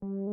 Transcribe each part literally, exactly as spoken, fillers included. Thank you.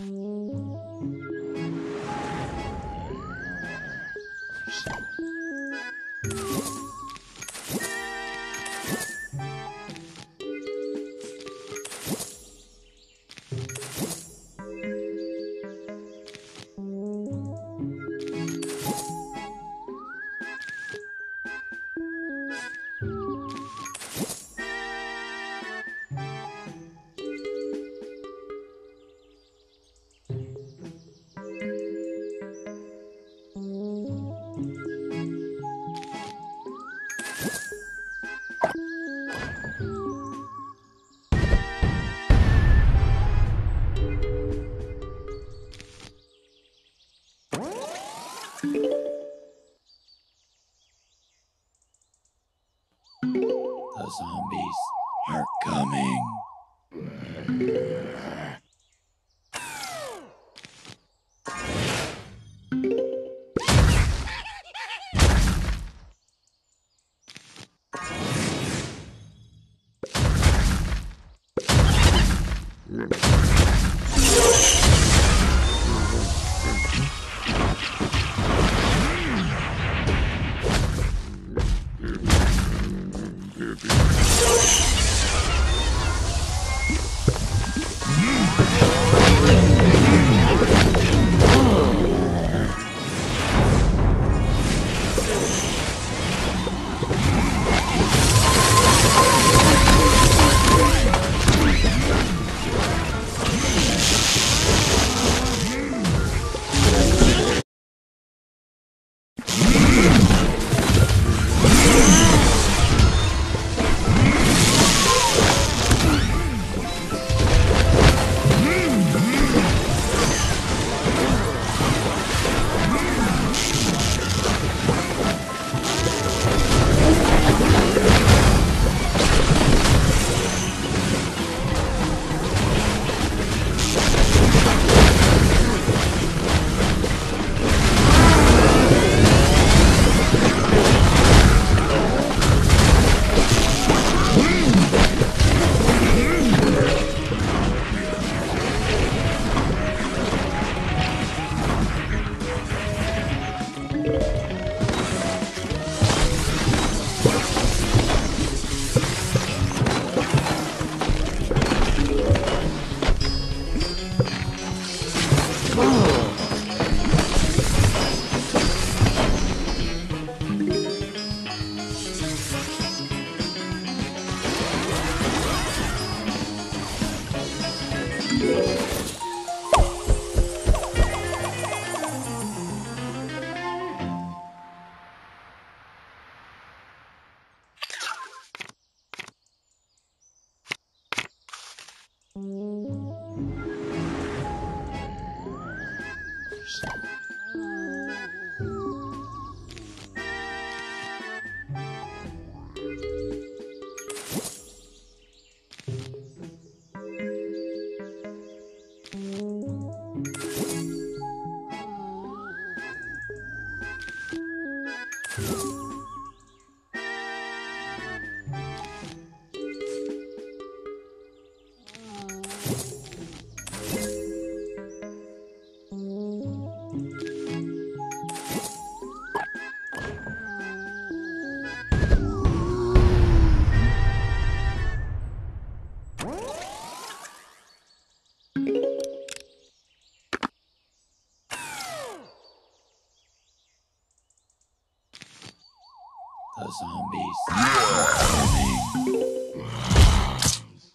The zombies are coming. The zombies are coming.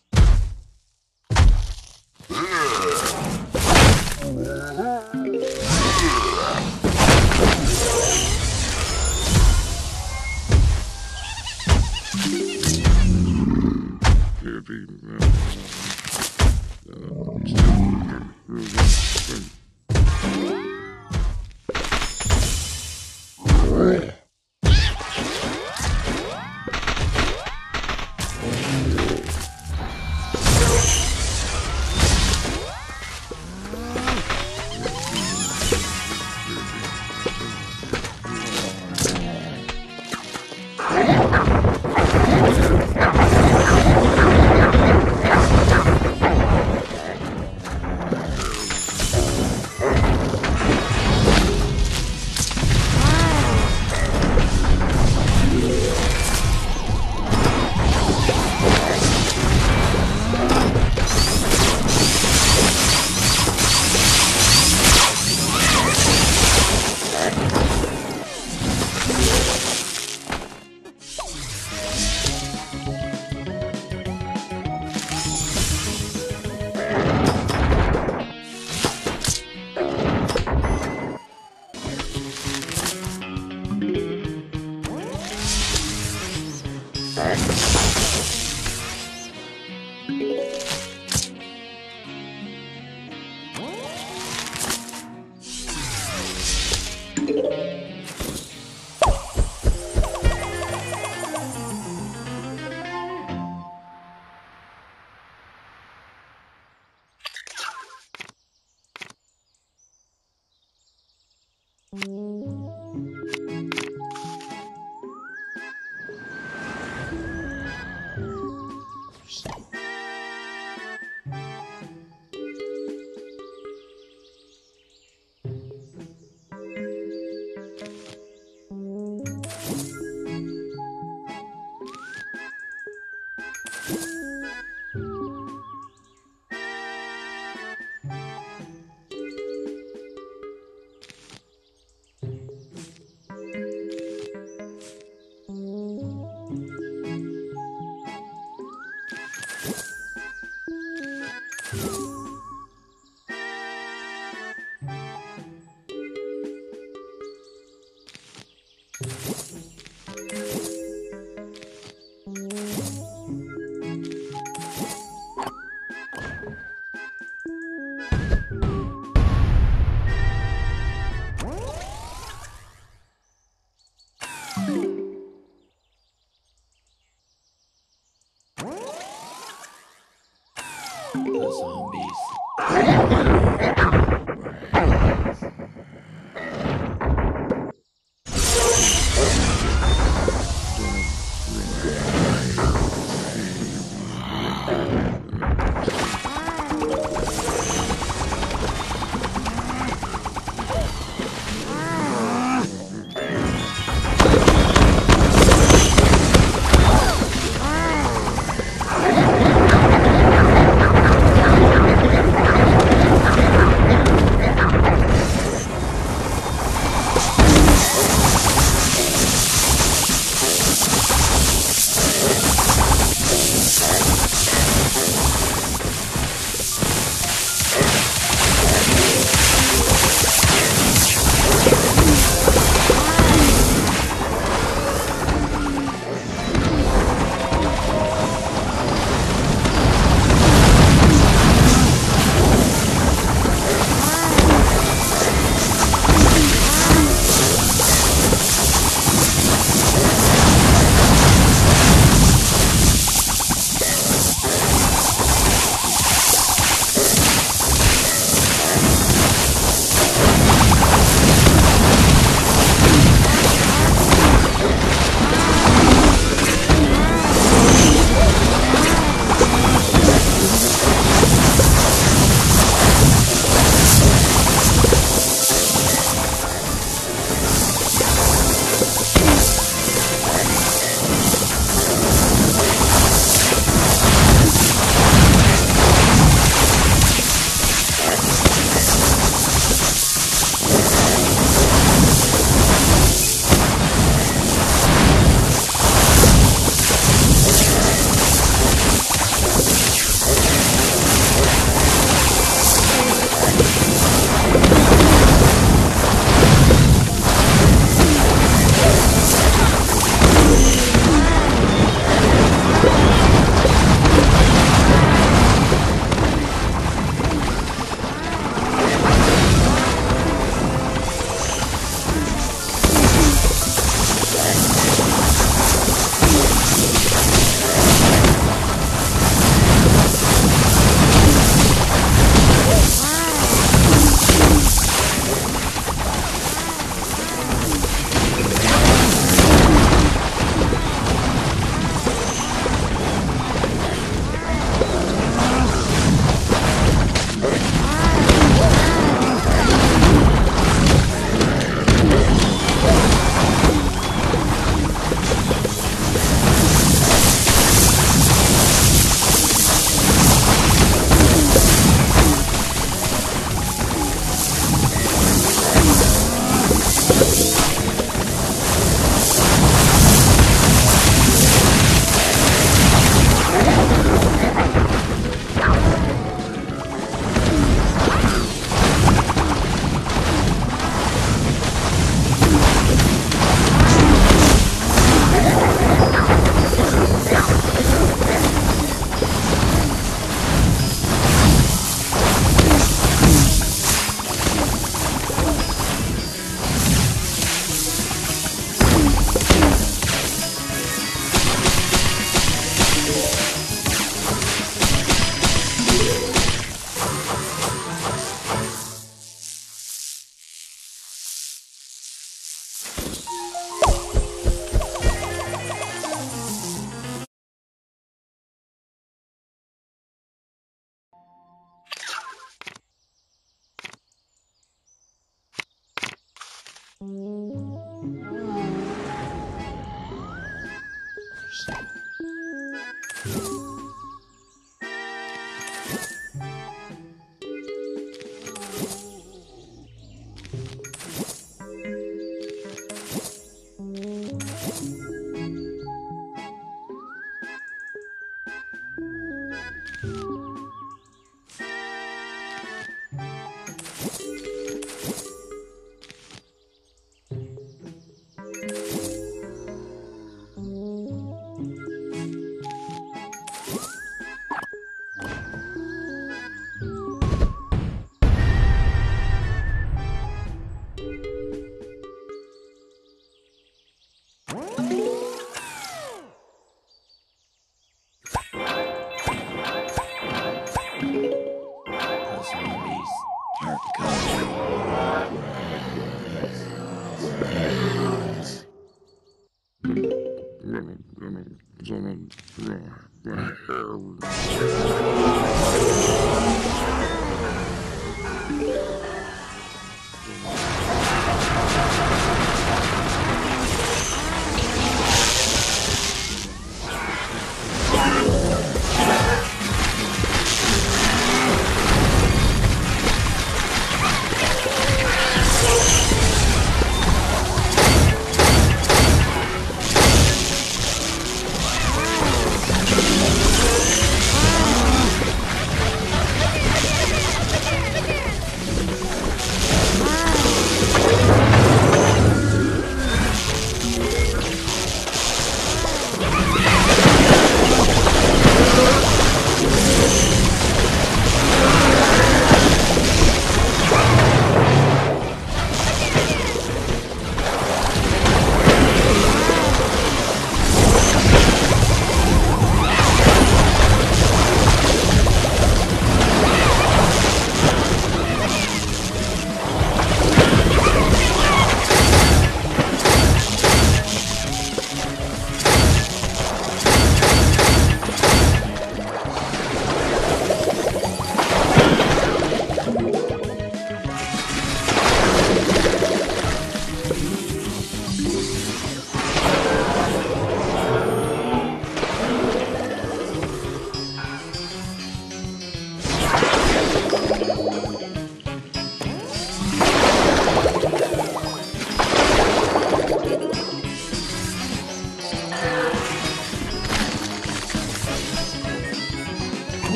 Zombies.